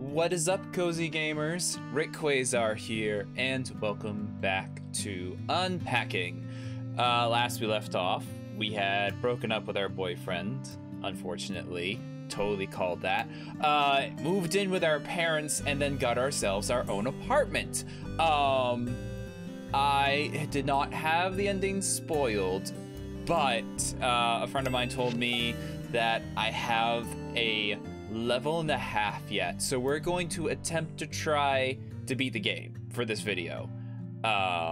What is up, cozy gamers? Rick Quasar here, and welcome back to Unpacking. Last we left off, we had broken up with our boyfriend, unfortunately. Totally called that. Moved in with our parents, and then got ourselves our own apartment. I did not have the ending spoiled, but a friend of mine told me that I have a level and a half yet, so we're going to attempt to try to beat the game for this video. I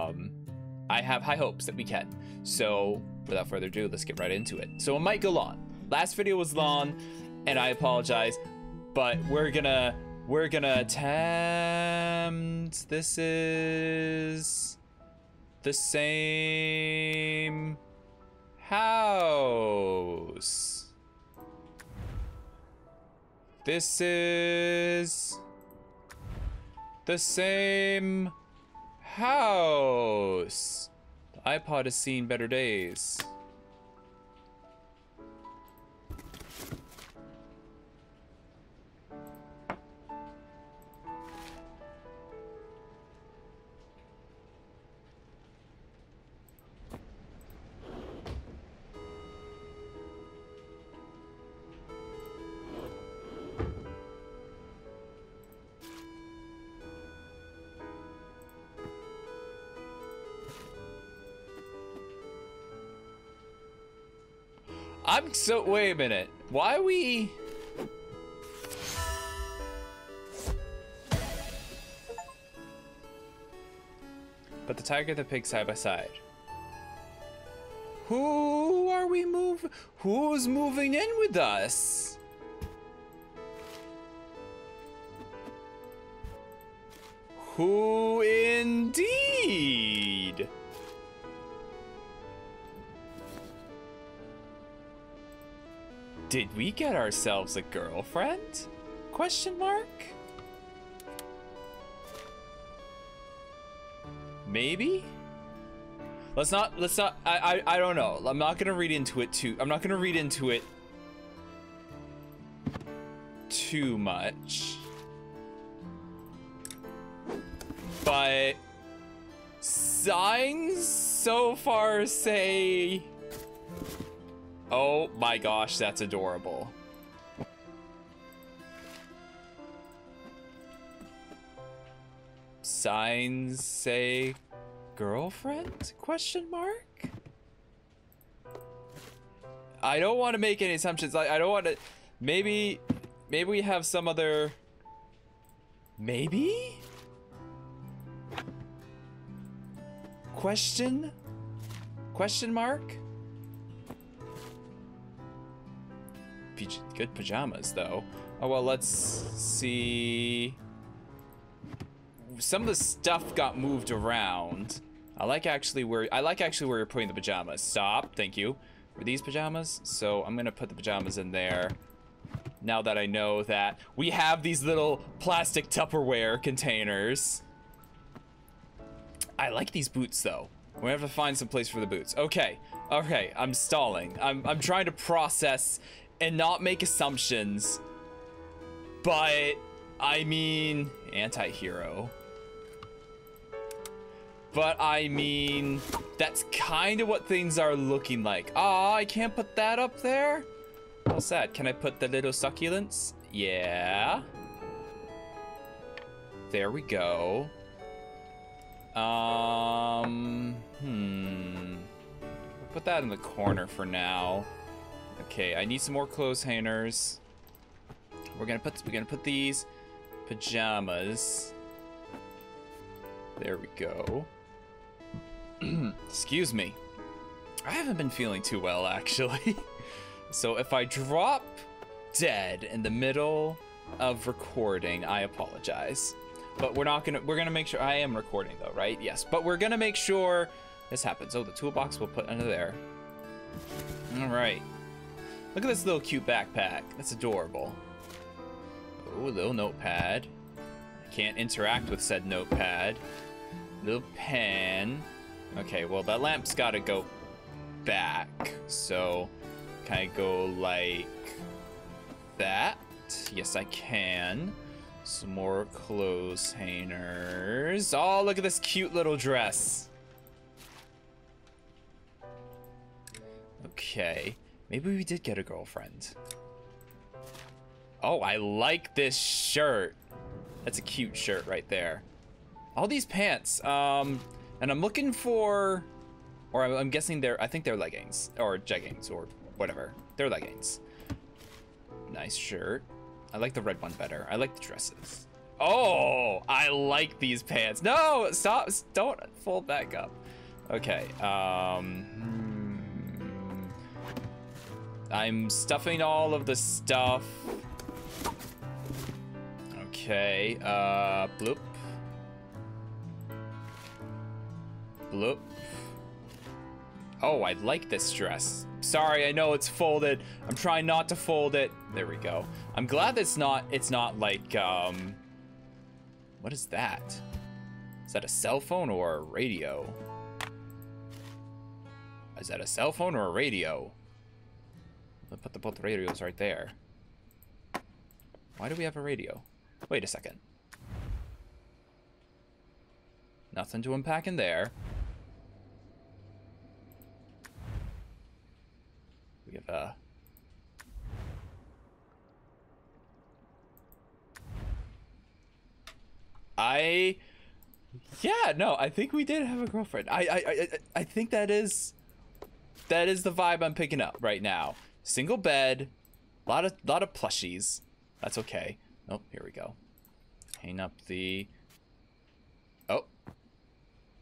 have high hopes that we can, so without further ado, let's get right into it. So it might go long. Last video was long and I apologize, but we're gonna attempt. This is the same house. This is the same house. The iPod has seen better days. So, wait a minute. Why are we... But the tiger and the pig side by side. Who are we moving? Who's moving in with us? Who indeed? Did we get ourselves a girlfriend? Question mark? Maybe? Let's not, I don't know. I'm not gonna read into it too much. But signs so far say... Oh my gosh, that's adorable. Signs say girlfriend? Question mark? I don't want to make any assumptions. I don't want to... Maybe we have some other... Maybe? Question? Question mark? Good pajamas, though. Oh, well, let's see. Some of the stuff got moved around. I like actually where you're putting the pajamas. Stop. Thank you. Were these pajamas? So I'm gonna put the pajamas in there. Now that I know that we have these little plastic Tupperware containers. I like these boots, though. We have to find some place for the boots. Okay. Okay. I'm stalling. I'm trying to process and not make assumptions, but I mean anti-hero. But I mean, that's kind of what things are looking like. Ah, I can't put that up there. How sad. Can I put the little succulents? Yeah. There we go. We'll put that in the corner for now. Okay, I need some more clothes hangers. We're gonna put these pajamas. There we go. Excuse me. I haven't been feeling too well, actually. So if I drop dead in the middle of recording, I apologize. But we're gonna make sure I am recording, though, right? Yes. But we're gonna make sure this happens. Oh, the toolbox we'll put under there. All right. Look at this little cute backpack. That's adorable. Oh, little notepad. Can't interact with said notepad. Little pen. Okay, well, that lamp's gotta go back. So, can I go like that? Yes, I can. Some more clothes hangers. Oh, look at this cute little dress. Okay, maybe we did get a girlfriend. Oh, I like this shirt. That's a cute shirt right there. All these pants. And I'm looking for, or I'm guessing they're, I think they're leggings or jeggings or whatever. They're leggings. Nice shirt. I like the red one better. I like the dresses. Oh, I like these pants. No, stop. Don't fold back up. Okay. I'm stuffing all of the stuff. Okay. Bloop. Bloop. Oh, I like this dress. Sorry, I know it's folded. I'm trying not to fold it. There we go. I'm glad it's not like, what is that? Is that a cell phone or a radio? Is that a cell phone or a radio? Let's put both radios right there. Why do we have a radio? Wait a second. Nothing to unpack in there. We have a... Yeah, no, I think we did have a girlfriend. I think that is the vibe I'm picking up right now. Single bed, lot of plushies. That's okay. Oh, here we go. Hang up the... Oh.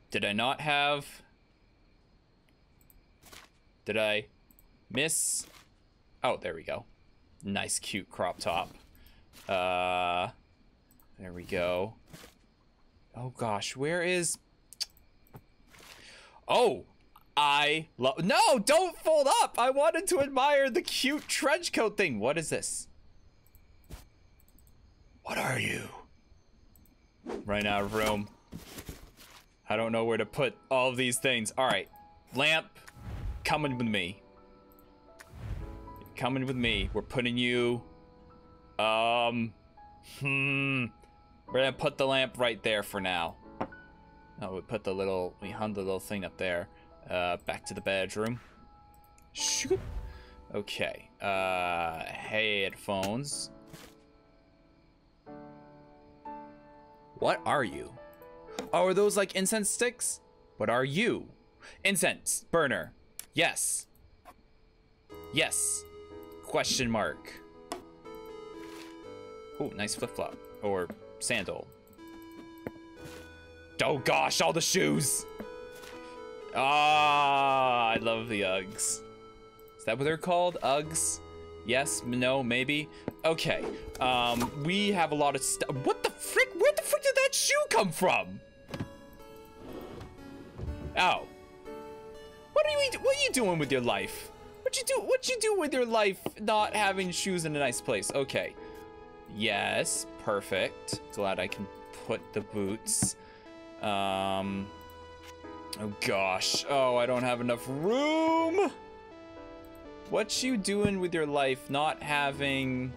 Did I not have... Did I... Miss, oh, there we go. Nice, cute crop top. There we go. Oh gosh, where is? Oh, I love. No, don't fold up. I wanted to admire the cute trench coat thing. What is this? What are you? Run out of room. I don't know where to put all of these things. All right, lamp, coming with me. Coming with me. We're putting you we're gonna put the lamp right there for now. Oh, we hung the little thing up there. Back to the bedroom. Shoot. Okay. Headphones. What are you? Oh, are those like incense sticks? What are you? Incense burner. Yes. Yes. Question mark. Oh, nice flip-flop or sandal. Oh gosh, all the shoes. Ah, I love the Uggs. Is that what they're called? Uggs? Yes, no, maybe. Okay. We have a lot of stuff. What the frick? Where the frick did that shoe come from? Oh. What are you doing with your life? What you do with your life not having shoes in a nice place? Okay. Yes, perfect. Glad I can put the boots. Oh gosh. Oh, I don't have enough room. What you doing with your life not having...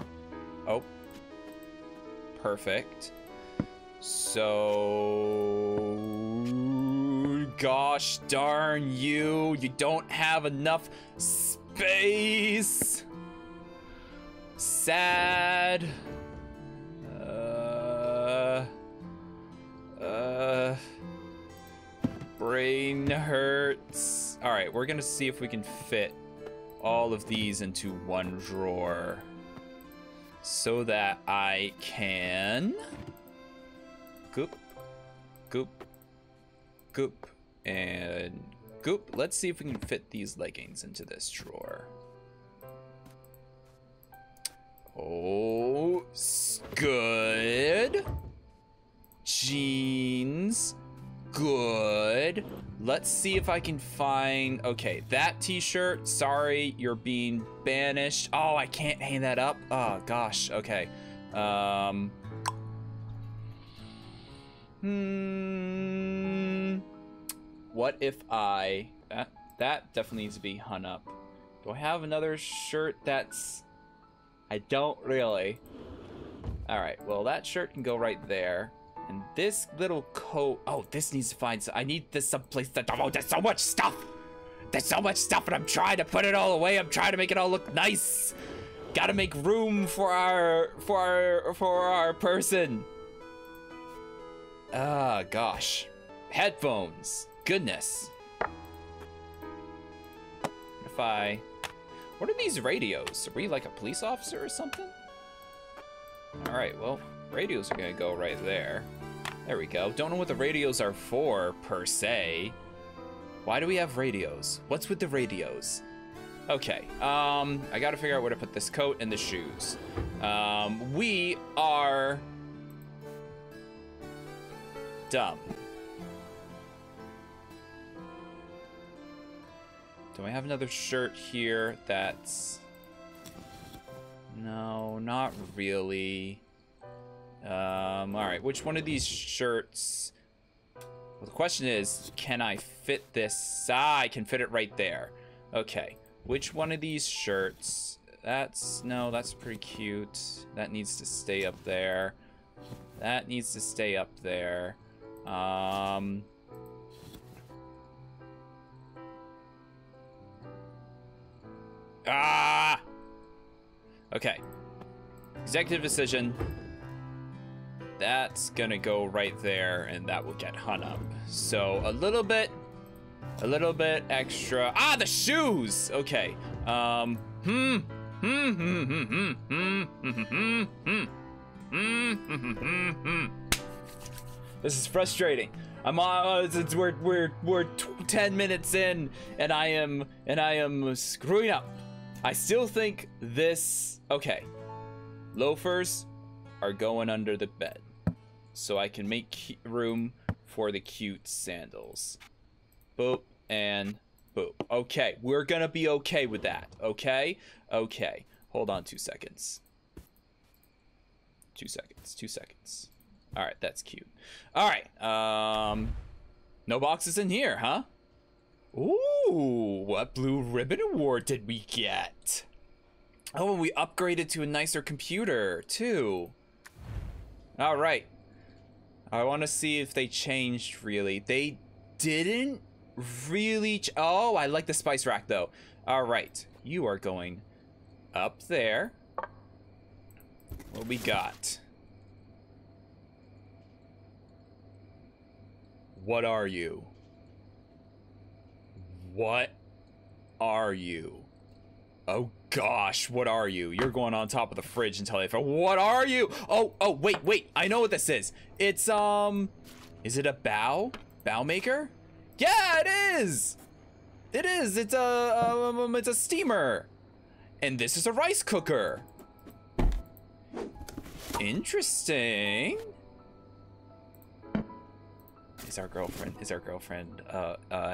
Oh. Perfect. So... Gosh darn you. You don't have enough space. Sad. Brain hurts. All right, we're gonna see if we can fit all of these into one drawer so that I can goop, goop, goop. And goop, let's see if we can fit these leggings into this drawer. Oh, good. Jeans, good. Let's see if I can find, okay, that t-shirt. Sorry, you're being banished. Oh, I can't hang that up. Oh gosh, okay. What if I... That definitely needs to be hung up. Do I have another shirt that's... I don't really. Alright, well, that shirt can go right there. And this little coat... Oh, this needs to find... I need this someplace that... Oh, there's so much stuff! There's so much stuff, and I'm trying to put it all away. I'm trying to make it all look nice. Gotta make room for our person. Ah, gosh. Headphones. Goodness. If I... What are these radios? Are we like a police officer or something? Alright, well, radios are gonna go right there. There we go. Don't know what the radios are for, per se. Why do we have radios? What's with the radios? Okay, I gotta figure out where to put this coat and the shoes. We are... dumb. Do I have another shirt here that's... No, not really. Alright, which one of these shirts... Well, the question is, can I fit this? Ah, I can fit it right there. Okay, which one of these shirts? That's, no, that's pretty cute. That needs to stay up there. That needs to stay up there. Ah! Okay. Executive decision. That's gonna go right there, and that will get hung up. So a little bit extra. Ah, the shoes. Okay. This is frustrating. We're 10 minutes in, and I am screwing up. I still think this. Okay. Loafers are going under the bed. So I can make room for the cute sandals. Boop and boop. Okay, we're gonna be okay with that. Okay? Okay. Hold on 2 seconds. 2 seconds. 2 seconds. Alright, that's cute. Alright, no boxes in here, huh? Ooh, what Blue Ribbon Award did we get? Oh, and we upgraded to a nicer computer, too. Alright. I want to see if they changed, really. They didn't really... Oh, I like the spice rack, though. Alright. You are going up there. What we got? What are you? What are you? Oh, gosh. What are you? You're going on top of the fridge until they... What are you? Oh, wait. I know what this is. It's, is it a bow? Bow maker? Yeah, it is. It is. It's a steamer. And this is a rice cooker. Interesting. Is our girlfriend,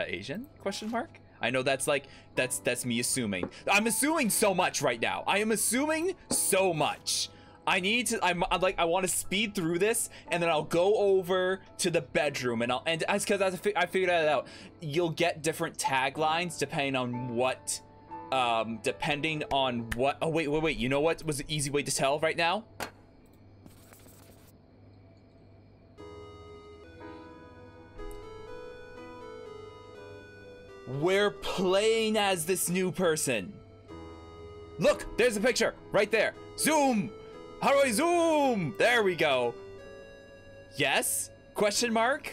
Asian? Question mark? I know that's like, that's me assuming. I'm assuming so much right now. I am assuming so much. I need to, I want to speed through this, and then I'll go over to the bedroom, and I'll, and that's because I figured that out. You'll get different taglines depending on what, oh, wait. You know what was an easy way to tell right now? We're playing as this new person. Look, there's a picture right there. Zoom. How do I zoom? There we go. Yes? Question mark?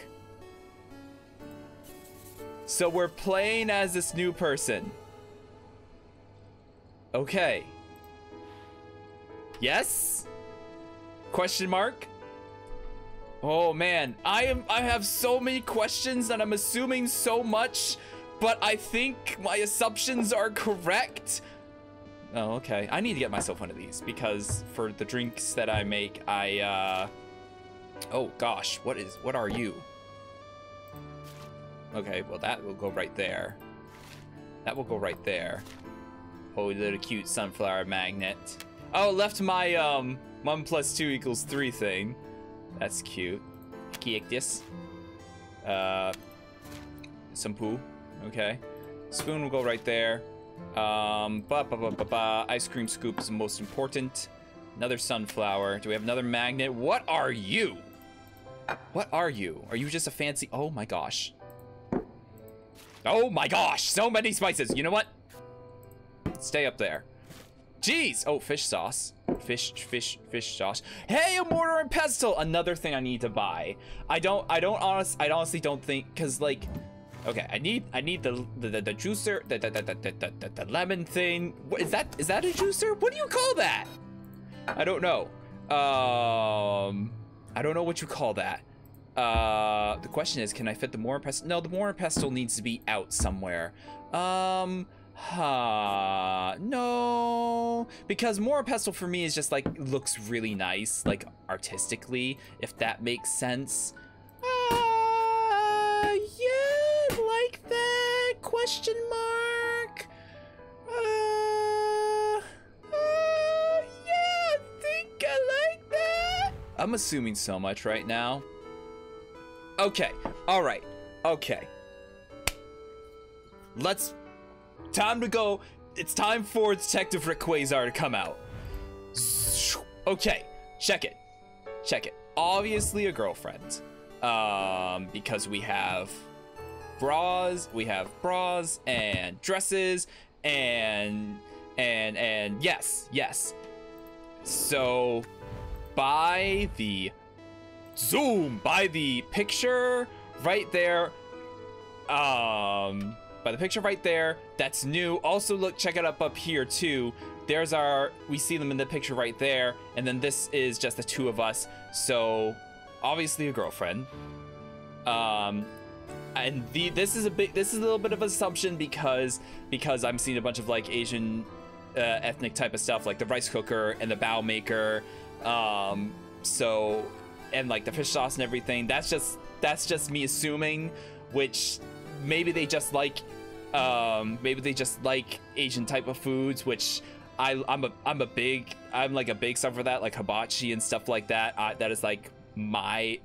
So we're playing as this new person. Okay. Yes? Question mark? Oh man, I have so many questions and I'm assuming so much. But I think my assumptions are correct. Oh, okay. I need to get myself one of these because for the drinks that I make, oh gosh, what are you? Okay, well that will go right there. That will go right there. Holy little cute sunflower magnet. Oh, left my 1 + 2 = 3 thing. That's cute. Kick this. Some poo. Okay, spoon will go right there. Ice cream scoop is the most important. Another sunflower. Do we have another magnet? What are you? What are you? Are you just a fancy? Oh my gosh. Oh my gosh, so many spices. You know what? Stay up there. Jeez. Oh, fish sauce. Fish sauce. Hey, a mortar and pestle. Another thing I need to buy. I honestly don't think, cause like, okay, I need the juicer, the lemon thing. What is that? Is that a juicer? What do you call that? I don't know. I don't know what you call that. The question is, can I fit the mortar and pestle? No, the mortar and pestle needs to be out somewhere. No, because mortar and pestle for me is just like, looks really nice, like artistically, if that makes sense. Yeah, like that, question mark. Yeah, I think I like that. I'm assuming so much right now. Okay, all right, okay. Time to go. It's time for Detective Rick Quasar to come out. Okay, check it. Check it. Obviously a girlfriend. Because we have bras, and dresses and yes. So by the zoom, by the picture right there, that's new. Also, look, check it up here too. There's our, we see them in the picture right there. And then this is just the two of us. So obviously a girlfriend. And this is a big, this is a little bit of an assumption because I'm seeing a bunch of like Asian ethnic type of stuff, like the rice cooker and the bao maker. So, and like the fish sauce and everything. That's just me assuming, which maybe they just like, Asian type of foods, which I'm like a big sub for that, like hibachi and stuff like that. That is like my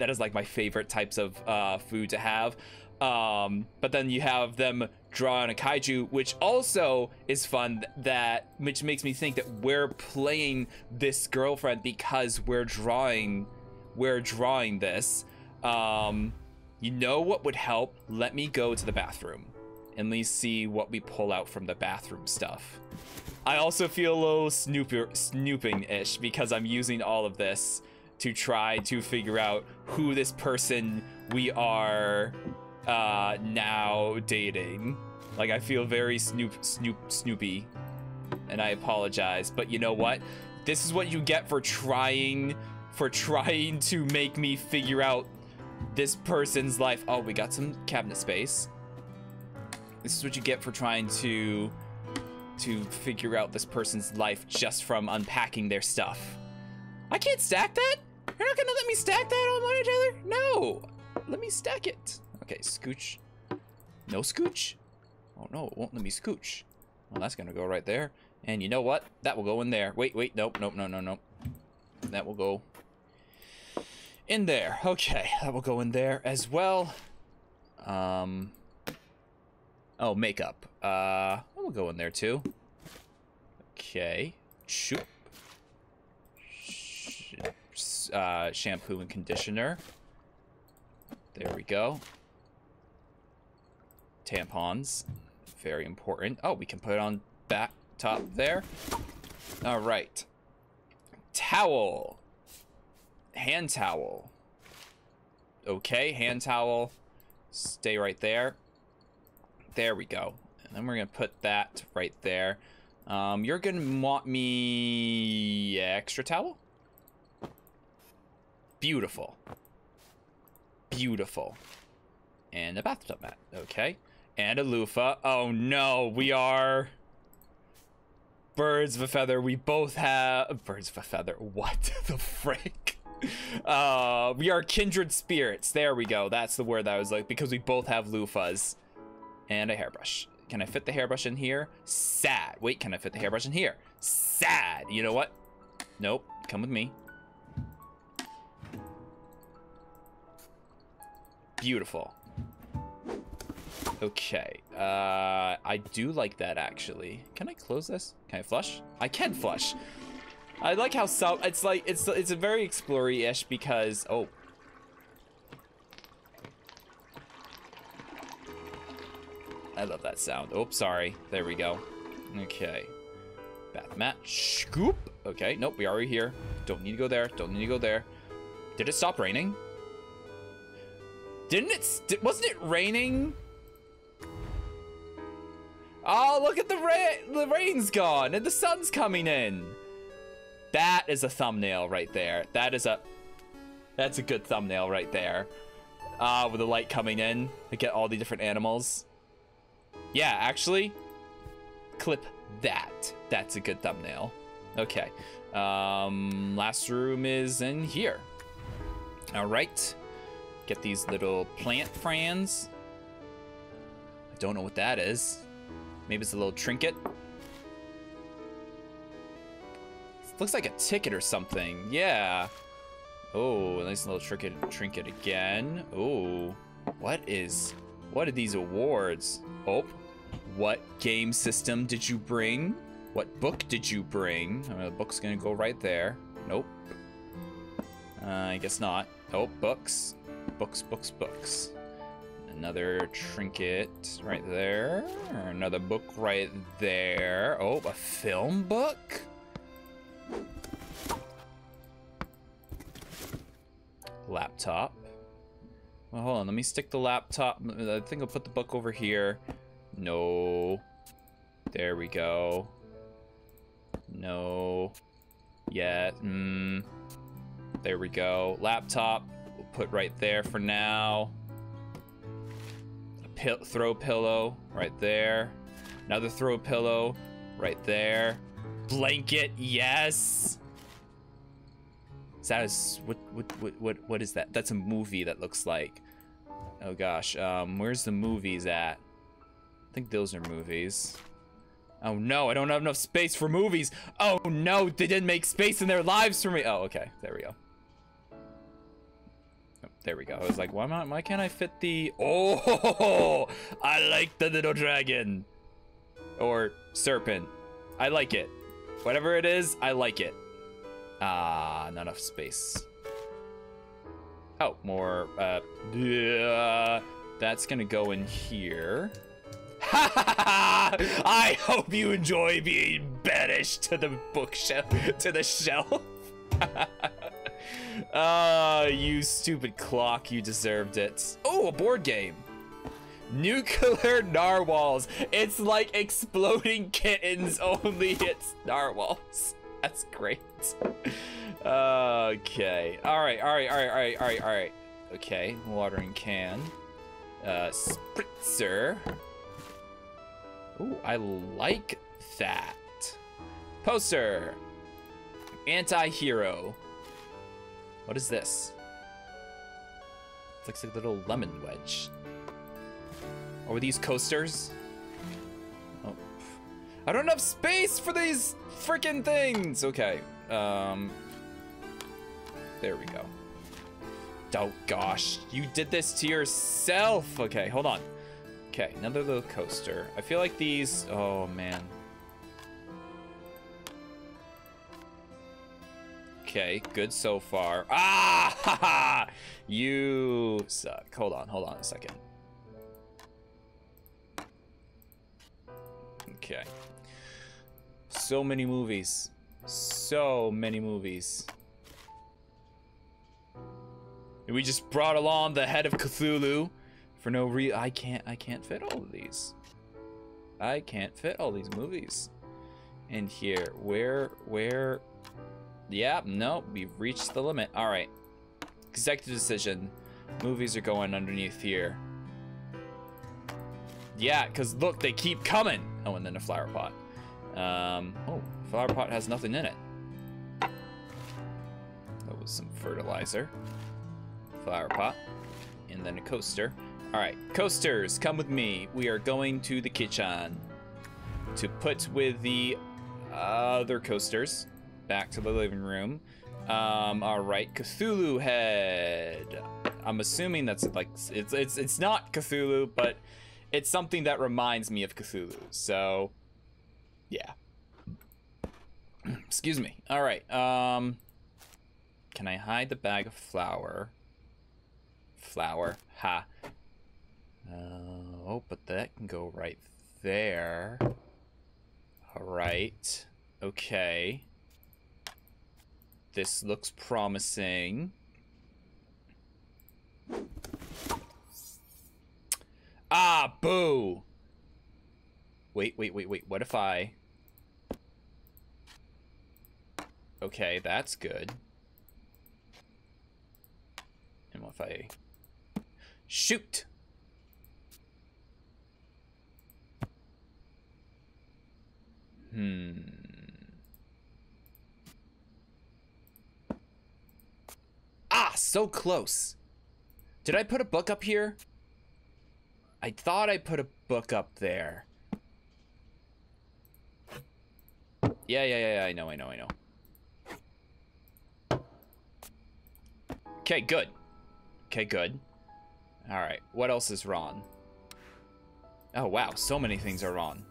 favorite types of food to have. But then you have them draw on a kaiju, which also is fun. Which makes me think that we're playing this girlfriend because we're drawing this. You know what would help? Let me go to the bathroom. And let's see what we pull out from the bathroom stuff. I also feel a little snooping-ish because I'm using all of this to try to figure out who this person we are now dating. Like, I feel very snoopy, and I apologize. But you know what? This is what you get for trying to make me figure out this person's life. Oh, we got some cabinet space. This is what you get for trying to figure out this person's life just from unpacking their stuff. I can't stack that? You're not gonna let me stack that all on each other? No, let me stack it. Okay, scooch. No scooch? Oh no, it won't let me scooch. Well, that's gonna go right there. And you know what? That will go in there. Wait, nope. That will go in there. Okay, that will go in there as well. Oh, makeup. We'll go in there too. Okay. Shoop. Shampoo and conditioner. There we go. Tampons. Very important. Oh, we can put it on back top there. All right. Towel. Hand towel. Okay, hand towel. Stay right there. There we go. And then we're going to put that right there. You're going to want me extra towel. Beautiful. Beautiful. And a bathtub mat. Okay. And a loofah. Oh no, we are birds of a feather. We both have birds of a feather. What the frick? We are kindred spirits. There we go. That's the word that I was like, because we both have loofahs. And a hairbrush. Can I fit the hairbrush in here? Sad. Wait, can I fit the hairbrush in here? Sad. You know what? Nope. Come with me. Beautiful. Okay. I do like that, actually. Can I close this? Can I flush? I can flush. I like how it's like it's a very explory-ish because I love that sound. Oops, sorry. There we go. Okay. Bath mat. Scoop. Okay. Nope, we are already here. Don't need to go there. Don't need to go there. Did it stop raining? Didn't it? Wasn't it raining? Oh, look at the rain. The rain's gone and the sun's coming in. That is a thumbnail right there. That is a... That's a good thumbnail right there. With the light coming in. I get all the different animals. Yeah, actually, clip that. That's a good thumbnail. Okay. Last room is in here. All right. Get these little plant fans. I don't know what that is. Maybe it's a little trinket. It looks like a ticket or something. Yeah. Oh, a nice little trinket again. Oh, what are these awards? Oh, what game system did you bring? What book did you bring? I mean, the book's gonna go right there. Nope. I guess not. Oh, books. Books, books, books. Another trinket right there. Another book right there. Oh, a film book? Laptop. Well, hold on, let me stick the laptop. I think I'll put the book over here. No. There we go. No. Yeah. There we go. Laptop. We'll put right there for now. A throw pillow right there. Another throw pillow right there. Blanket. Yes. That is what is that? That's a movie that looks like. Oh gosh, where's the movies at? I think those are movies. Oh no, I don't have enough space for movies. Oh no, they didn't make space in their lives for me. Oh okay, there we go. Oh, there we go. I was like, why can't I fit the? Oh, I like the little dragon or serpent. I like it. Whatever it is, I like it. Not enough space. Oh, more, that's gonna go in here. Ha ha ha! I hope you enjoy being banished to the bookshelf, to the shelf. You stupid clock, you deserved it. Oh, a board game. Nuclear Narwhals. It's like Exploding Kittens, only it's narwhals. That's great. Okay. All right. Okay. Watering can. Spritzer. Ooh, I like that. Poster. Anti-hero. What is this? It looks like a little lemon wedge. Oh, are these coasters? Oh. I don't have space for these freaking things. Okay. There we go. Oh gosh, you did this to yourself. Okay, hold on. Okay, another little coaster. I feel like these, oh man. Okay, good so far. Ah, ha, ha. You suck. Hold on a second. Okay. So many movies. So many movies. And we just brought along the head of Cthulhu for no reason. I can't fit all of these. I can't fit all these movies in here. Where? Yeah, no, we've reached the limit. All right, executive decision. Movies are going underneath here. Yeah, because look, they keep coming. Oh, and then a flower pot. Oh, flower pot has nothing in it. That was some fertilizer. Flower pot. And then a coaster. Alright, coasters, come with me. We are going to the kitchen to put with the other coasters. Back to the living room. Alright, Cthulhu head. I'm assuming that's like, it's not Cthulhu, but it's something that reminds me of Cthulhu, so... Yeah. Excuse me. All right. Can I hide the bag of flour? Flour. Ha. Oh, but that can go right there. All right. Okay. This looks promising. Ah, boo! Wait. What if I... Okay, that's good. And what if I... Shoot! Ah, so close. Did I put a book up here? I thought I put a book up there. Yeah, I know. Okay, good. All right, what else is wrong? Oh, wow, so many things are wrong.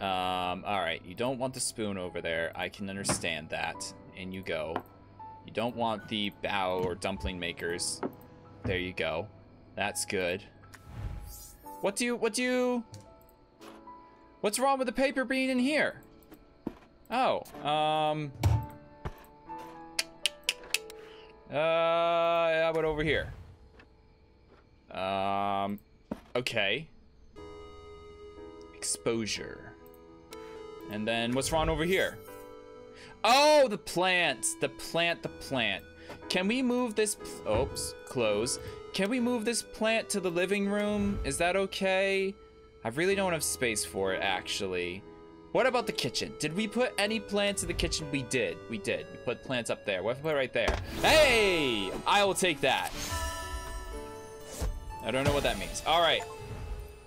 All right, you don't want the spoon over there. I can understand that. In you go. You don't want the bow or dumpling makers. There you go. That's good. What's wrong with the paper being in here? Oh, how about over here? Okay. Exposure. And then what's wrong over here? Oh, the plants, the plant. Can we move this, oops, close. Can we move this plant to the living room? Is that okay? I really don't have space for it, actually. What about the kitchen? Did we put any plants in the kitchen? We did. We put plants up there. What if we put it right there? Hey, I will take that. I don't know what that means. All right,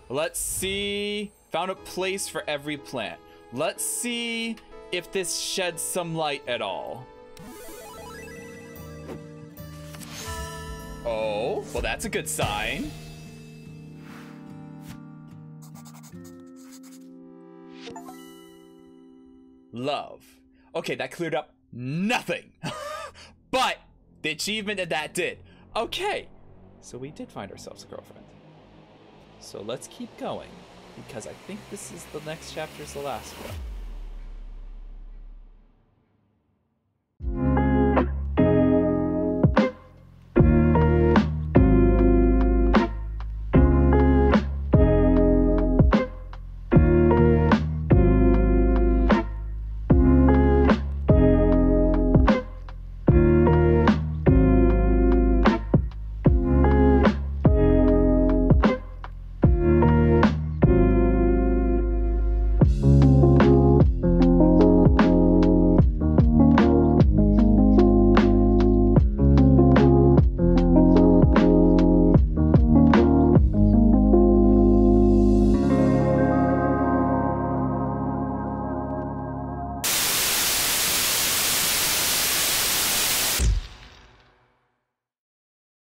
let's see. Found a place for every plant. Let's see if this sheds some light at all. Oh, well, that's a good sign. Love. Okay, that cleared up nothing. But the achievement that did. Okay, so we did find ourselves a girlfriend. So let's keep going, because I think this is the next chapter is the last one.